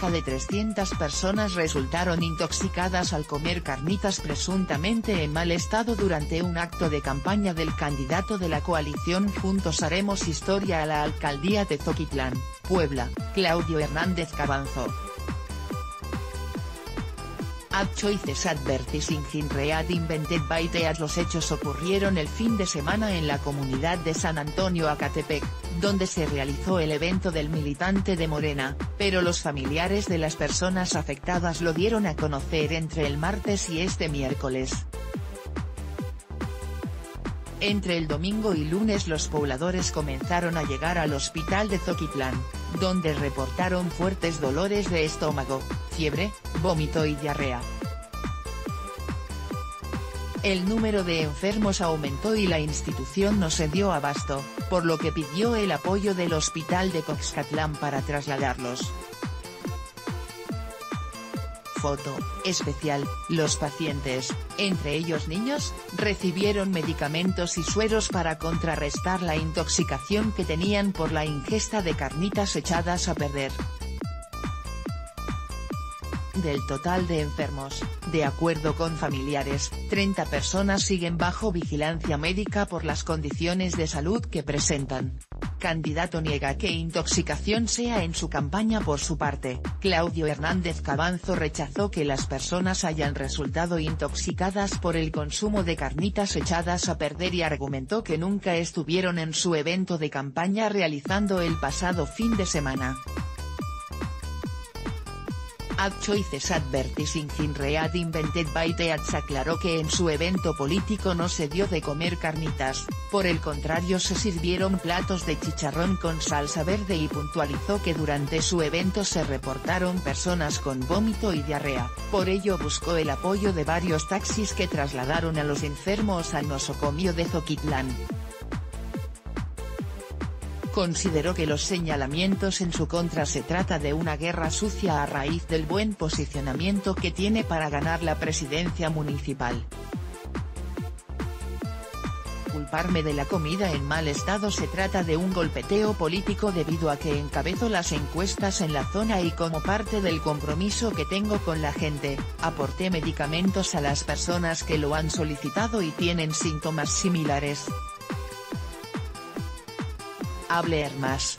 cerca de 300 personas resultaron intoxicadas al comer carnitas presuntamente en mal estado durante un acto de campaña del candidato de la coalición Juntos Haremos Historia a la alcaldía de Zoquitlán, Puebla, Claudio Hernández Cabanzo. At choices advertising in read invented by teas. Los hechos ocurrieron el fin de semana en la comunidad de San Antonio Acatepec, donde se realizó el evento del militante de Morena, pero los familiares de las personas afectadas lo dieron a conocer entre el martes y este miércoles. Entre el domingo y lunes los pobladores comenzaron a llegar al hospital de Zoquitlán, donde reportaron fuertes dolores de estómago, fiebre, vómito y diarrea. El número de enfermos aumentó y la institución no se dio abasto, por lo que pidió el apoyo del hospital de Coxcatlán para trasladarlos. Foto especial: los pacientes, entre ellos niños, recibieron medicamentos y sueros para contrarrestar la intoxicación que tenían por la ingesta de carnitas echadas a perder. Del total de enfermos, de acuerdo con familiares, 30 personas siguen bajo vigilancia médica por las condiciones de salud que presentan. Candidato niega que intoxicación sea en su campaña. Por su parte, Claudio Hernández Cabanzo rechazó que las personas hayan resultado intoxicadas por el consumo de carnitas echadas a perder y argumentó que nunca estuvieron en su evento de campaña realizando el pasado fin de semana. At choices advertising in read invented by teats. Aclaró que en su evento político no se dio de comer carnitas, por el contrario se sirvieron platos de chicharrón con salsa verde, y puntualizó que durante su evento se reportaron personas con vómito y diarrea, por ello buscó el apoyo de varios taxis que trasladaron a los enfermos al nosocomio de Zoquitlán. Consideró que los señalamientos en su contra se trata de una guerra sucia a raíz del buen posicionamiento que tiene para ganar la presidencia municipal. Culparme de la comida en mal estado. Se trata de un golpeteo político debido a que encabezo las encuestas en la zona y como parte del compromiso que tengo con la gente, aporté medicamentos a las personas que lo han solicitado y tienen síntomas similares. Hablar más.